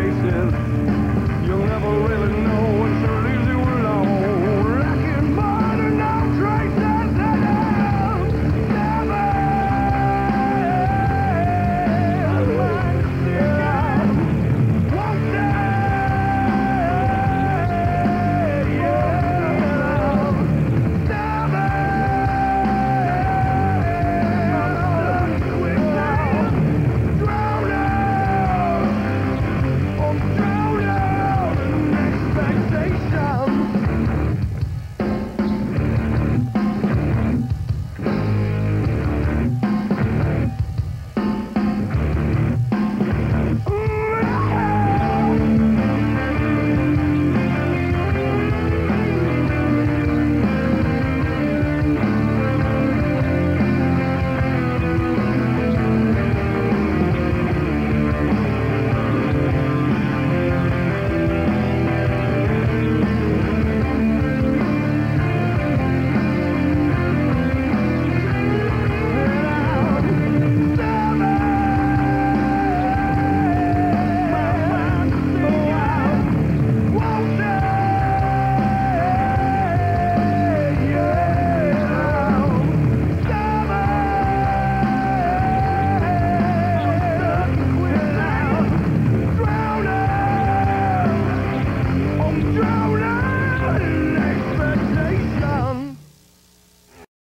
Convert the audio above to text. faces, you'll never really